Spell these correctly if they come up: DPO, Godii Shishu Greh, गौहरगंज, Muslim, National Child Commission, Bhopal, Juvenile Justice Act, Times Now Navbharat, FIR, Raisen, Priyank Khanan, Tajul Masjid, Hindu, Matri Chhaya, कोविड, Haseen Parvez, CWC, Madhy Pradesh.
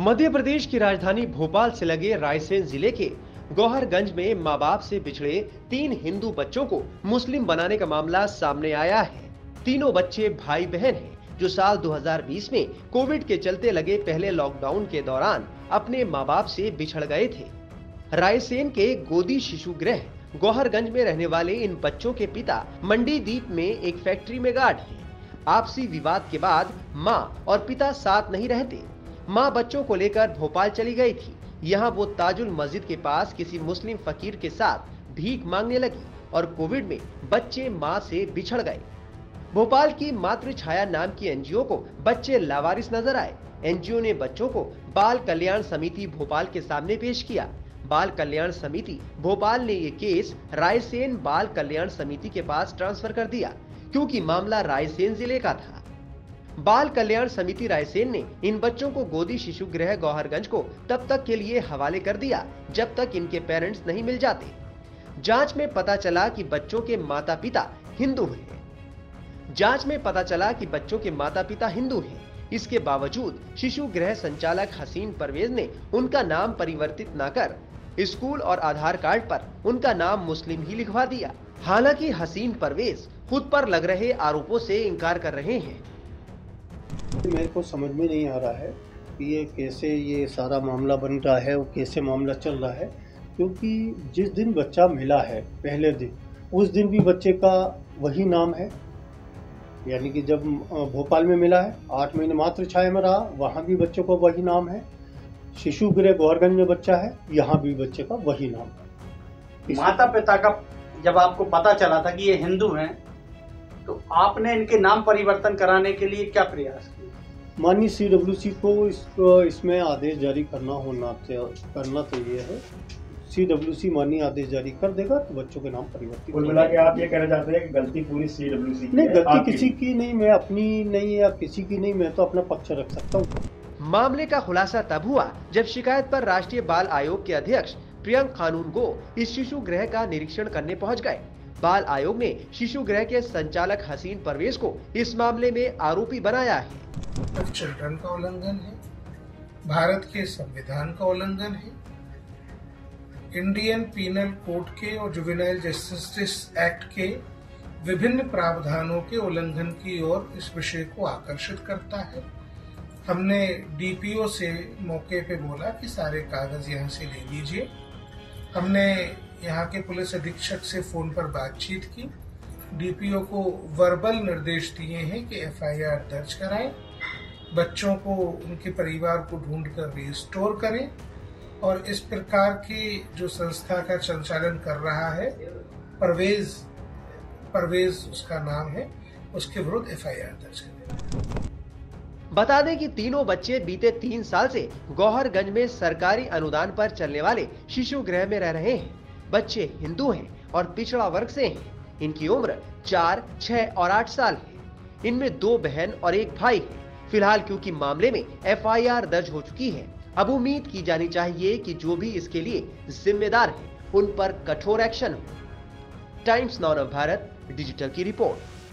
मध्य प्रदेश की राजधानी भोपाल से लगे रायसेन जिले के गौहरगंज में माँ बाप से बिछड़े 3 हिंदू बच्चों को मुस्लिम बनाने का मामला सामने आया है। तीनों बच्चे भाई बहन हैं, जो साल 2020 में कोविड के चलते लगे पहले लॉकडाउन के दौरान अपने माँ बाप से बिछड़ गए थे। रायसेन के गोदी शिशु गृह गौहरगंज में रहने वाले इन बच्चों के पिता मंडी द्वीप में एक फैक्ट्री में गार्ड है। आपसी विवाद के बाद माँ और पिता साथ नहीं रहते। माँ बच्चों को लेकर भोपाल चली गई थी। यहाँ वो ताजुल मस्जिद के पास किसी मुस्लिम फकीर के साथ भीख मांगने लगी और कोविड में बच्चे माँ से बिछड़ गए। भोपाल की मातृ छाया नाम की एनजीओ को बच्चे लावारिस नजर आए। एनजीओ ने बच्चों को बाल कल्याण समिति भोपाल के सामने पेश किया। बाल कल्याण समिति भोपाल ने ये केस रायसेन बाल कल्याण समिति के पास ट्रांसफर कर दिया, क्योंकि मामला रायसेन जिले का था। बाल कल्याण समिति रायसेन ने इन बच्चों को गोदी शिशु गृह गौहरगंज को तब तक के लिए हवाले कर दिया जब तक इनके पेरेंट्स नहीं मिल जाते। जांच में पता चला कि बच्चों के माता पिता हिंदू हैं। इसके बावजूद शिशु गृह संचालक हसीन परवेज ने उनका नाम परिवर्तित न कर स्कूल और आधार कार्ड पर उनका नाम मुस्लिम ही लिखवा दिया। हालांकि हसीन परवेज खुद पर लग रहे आरोपों से इनकार कर रहे हैं। मेरे को समझ में नहीं आ रहा है कि ये कैसे ये सारा मामला बन रहा है और कैसे मामला चल रहा है, क्योंकि जिस दिन बच्चा मिला है पहले दिन, उस दिन भी बच्चे का वही नाम है। यानी कि जब भोपाल में मिला है, 8 महीने मातृ छाया में रहा, वहाँ भी बच्चों का वही नाम है। शिशु गृह गौहरगंज में बच्चा है, यहाँ भी बच्चे का वही नाम है। माता पिता का जब आपको पता चला था कि ये हिंदू हैं, तो आपने इनके नाम परिवर्तन कराने के लिए क्या प्रयास किया? माननीय CWC को इसमें आदेश जारी करना चाहिए है। CWC माननीय आदेश जारी कर देगा तो बच्चों के नाम परिवर्तित। कुल मिला के आप ये कहना चाहते हैं कि गलती पूरी CWC की है? नहीं, गलती किसी की नहीं, मैं अपनी नहीं या किसी की नहीं, मैं तो अपना पक्ष रख सकता हूँ। मामले का खुलासा तब हुआ जब शिकायत पर राष्ट्रीय बाल आयोग के अध्यक्ष प्रियंक खानून को इस शिशु गृह का निरीक्षण करने पहुँच गए। बाल आयोग ने शिशु गृह के संचालक हसीन परवेज को इस मामले में आरोपी बनाया है। चट्टान का उल्लंघन है, भारत के संविधान का उल्लंघन है, इंडियन पीनल कोड के और जुवेनाइल जस्टिस एक्ट के विभिन्न प्रावधानों के उल्लंघन की ओर इस विषय को आकर्षित करता है। हमने DPO से मौके पे बोला कि सारे कागज यहाँ से ले लीजिए। हमने यहाँ के पुलिस अधीक्षक से फोन पर बातचीत की। DPO को वर्बल निर्देश दिए हैं कि FIR दर्ज कराएं, बच्चों को उनके परिवार को ढूंढकर रिस्टोर करें और इस प्रकार की जो संस्था का संचालन कर रहा है, परवेज उसका नाम है, उसके विरुद्ध FIR दर्ज करें। बता दें कि तीनों बच्चे बीते 3 साल से गौहरगंज में सरकारी अनुदान पर चलने वाले शिशु गृह में रह रहे हैं। बच्चे हिंदू हैं और पिछड़ा वर्ग से हैं। इनकी उम्र 4, 6 और 8 साल है। इनमें 2 बहन और 1 भाई है। फिलहाल क्योंकि मामले में FIR दर्ज हो चुकी है, अब उम्मीद की जानी चाहिए कि जो भी इसके लिए जिम्मेदार हैं, उन पर कठोर एक्शन हो। टाइम्स नाउ भारत डिजिटल की रिपोर्ट।